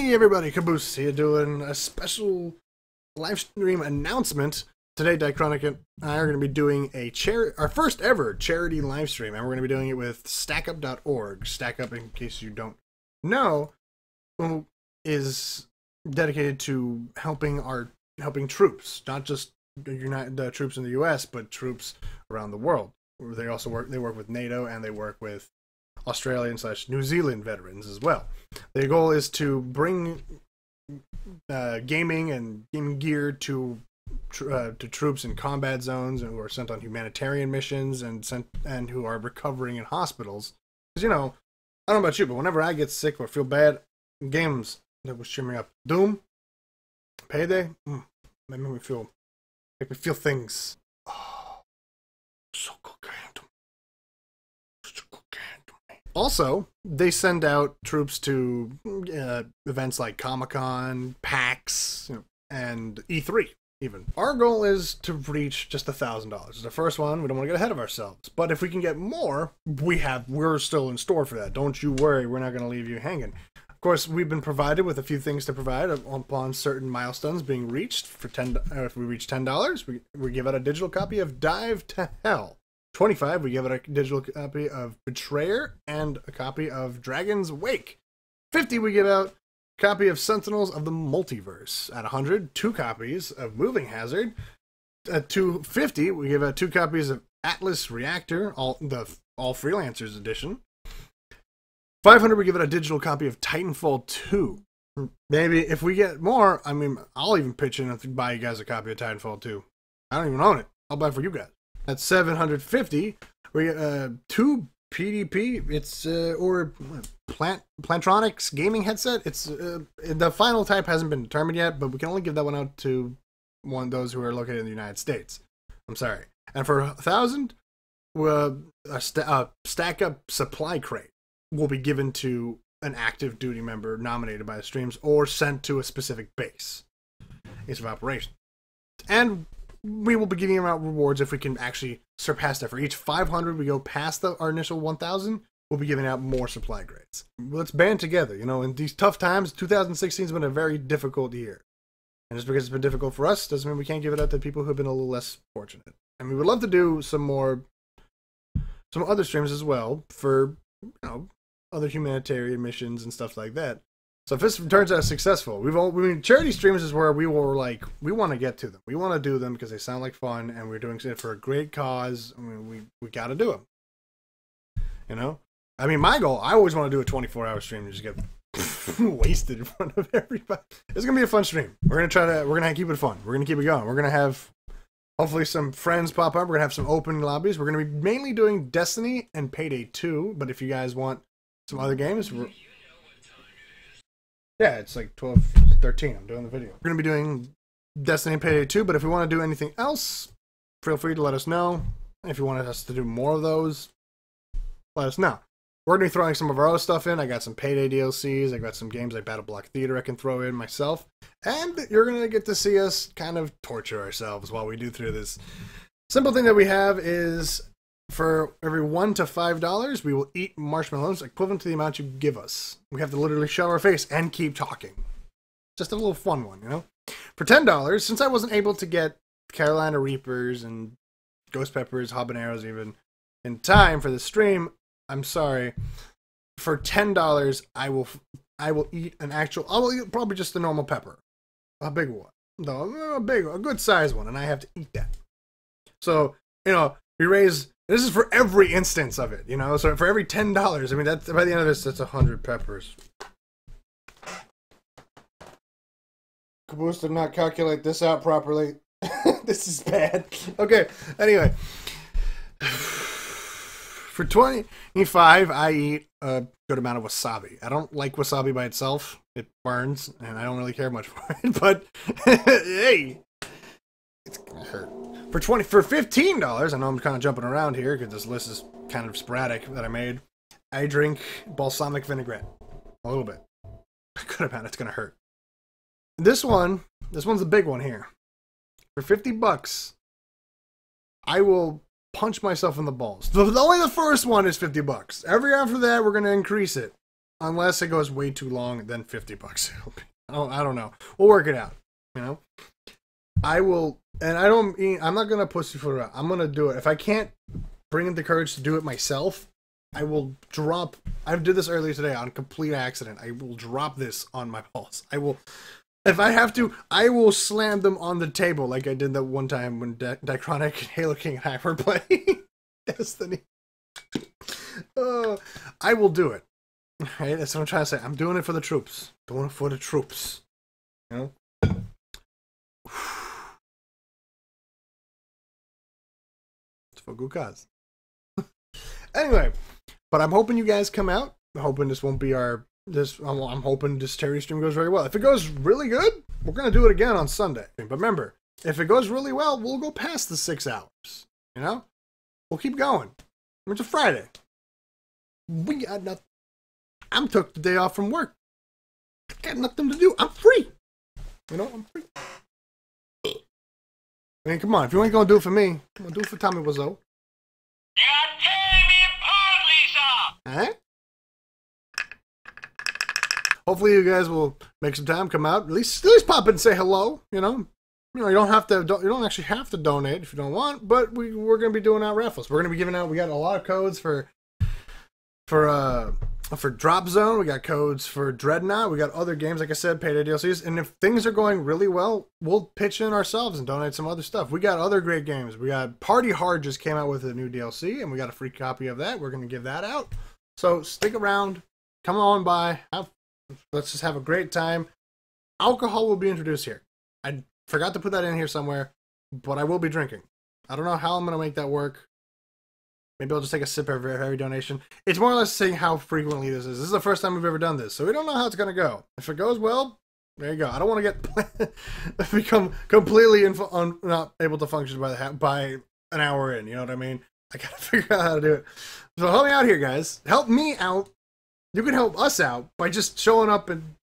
Hey everybody, Caboose here doing a special live stream announcement. Today Dichronic and I are going to be doing our first ever charity live stream, and we're going to be doing it with stackup.org. Stackup, in case you don't know, is dedicated to helping troops, not just the troops in the U.S., but troops around the world. They also work with NATO, and they work with Australian/New Zealand veterans as well. Their goal is to bring gaming and game gear to troops in combat zones and who are sent on humanitarian missions and who are recovering in hospitals. Because, you know, I don't know about you, but whenever I get sick or feel bad, games that will cheer me up. DOOM, Payday, make me feel things. Oh, so cool. Also, they send out troops to events like Comic-Con, PAX, you know, and E3, even. Our goal is to reach just $1,000. It's the first one. We don't want to get ahead of ourselves. But if we can get more, we're still in store for that. Don't you worry. We're not going to leave you hanging. Of course, we've been provided with a few things to provide upon certain milestones being reached. For if we reach $10, we give out a digital copy of Dive to Hell. $25, we give it a digital copy of Betrayer and a copy of Dragon's Wake. $50, we give out a copy of Sentinels of the Multiverse. At $100, 2 copies of Moving Hazard. At $250, we give out 2 copies of Atlas Reactor, all Freelancers edition. $500, we give it a digital copy of Titanfall 2. Maybe if we get more, I mean, I'll even pitch in and buy you guys a copy of Titanfall 2. I don't even own it. I'll buy it for you guys. At $750, we get 2 PDP. It's or Plantronics gaming headset. It's the final type hasn't been determined yet, but we can only give that one out to those who are located in the United States. I'm sorry. And for $1,000, a stack up supply crate will be given to an active duty member nominated by the streams or sent to a specific base of operation. And we will be giving out rewards if we can actually surpass that. For each 500 we go past our initial 1,000, we'll be giving out more supply grades. Let's band together. You know, in these tough times, 2016 has been a very difficult year. And just because it's been difficult for us doesn't mean we can't give it out to people who have been a little less fortunate. And we would love to do some other streams as well for, you know, other humanitarian missions and stuff like that. So if this turns out successful, charity streams is where we were like, we want to get to them. We want to do them because they sound like fun, and we're doing it for a great cause. I mean, we got to do them. You know? I mean, my goal, I always want to do a 24-hour stream and just get wasted in front of everybody. It's going to be a fun stream. We're going to keep it fun. We're going to keep it going. We're going to have, hopefully, some friends pop up. We're going to have some open lobbies. We're going to be mainly doing Destiny and Payday 2, but if you guys want some other games, yeah, it's like 12:13. I'm doing the video. We're going to be doing Destiny and Payday 2, but if we want to do anything else, feel free to let us know. If you want us to do more of those, let us know. We're going to be throwing some of our other stuff in. I got some Payday DLCs. I got some games like Battle Block Theater I can throw in myself. And you're going to get to see us kind of torture ourselves while we do through this. Simple thing that we have is for every $1 to $5, we will eat marshmallows equivalent to the amount you give us. We have to literally show our face and keep talking. Just a little fun one, you know? For $10, since I wasn't able to get Carolina Reapers and Ghost Peppers, Habaneros even, in time for the stream, I'm sorry. For $10, I will eat an actual, I'll eat probably just the normal pepper. A big one. No, a good size one, and I have to eat that. So, you know, we raise, this is for every instance of it, you know? So for every $10, I mean, that's, by the end of this, that's 100 peppers. Caboose did not calculate this out properly. This is bad. Okay, anyway. For $25, I eat a good amount of wasabi. I don't like wasabi by itself. It burns, and I don't really care much for it, but hey, it's gonna hurt. For $15, I know I'm kind of jumping around here because this list is kind of sporadic that I made, I drink balsamic vinaigrette. A little bit. A good amount. It's going to hurt. This one's the big one here. For $50, I will punch myself in the balls. Only the first one is $50. Every after that, we're going to increase it. Unless it goes way too long, then $50. I don't know. We'll work it out. You know, I will, and I don't mean I'm not gonna pussyfoot around. I'm gonna do it. If I can't bring the courage to do it myself, I will drop. I did this earlier today on complete accident. I will drop this on my balls. I will, if I have to, I will slam them on the table like I did that one time when Dichronic and Halo King and I were playing Destiny. I will do it. Right, that's what I'm trying to say. I'm doing it for the troops. Doing it for the troops. You know? It's for good cause. Anyway, but I'm hoping you guys come out. I'm hoping this won't be our... I'm hoping this Terry stream goes very well. If it goes really good, we're going to do it again on Sunday. But remember, if it goes really well, we'll go past the 6 hours. You know? We'll keep going. It's a Friday. We got nothing. I'm took the day off from work. I got nothing to do. I'm free. You know, I'm free. I mean, come on. If you ain't going to do it for me, I'm going to do it for Tommy Wiseau. All right? Hopefully you guys will make some time, come out. At least pop in and say hello, you know. You know, you don't have to, you don't actually have to donate if you don't want, but we're going to be doing out raffles. We're going to be giving out, we got a lot of codes for Drop Zone, we got codes for Dreadnought, we got other games, like I said, Payday DLCs, and if things are going really well, we'll pitch in ourselves and donate some other stuff. We got other great games. We got Party Hard just came out with a new DLC, and we got a free copy of that. We're going to give that out. So stick around, come on by, let's just have a great time. Alcohol will be introduced here. I forgot to put that in here somewhere, but I will be drinking. I don't know how I'm going to make that work. Maybe I'll just take a sip of every donation. It's more or less saying how frequently this is. This is the first time we've ever done this, so we don't know how it's going to go. If it goes well, there you go. I don't want to get become completely not able to function by an hour in. You know what I mean? I got to figure out how to do it. So help me out here, guys. Help me out. You can help us out by just showing up and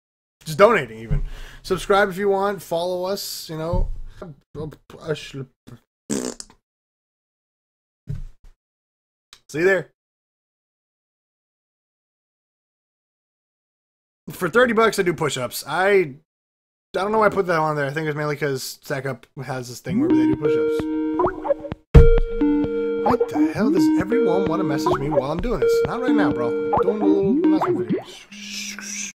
just donating even. Subscribe if you want. Follow us, you know. See you there. For $30, I do push-ups. I don't know why I put that on there. I think it's mainly because StackUp has this thing where they do push-ups. What the hell? Does everyone want to message me while I'm doing this? Not right now, bro. I'm doing a little message video.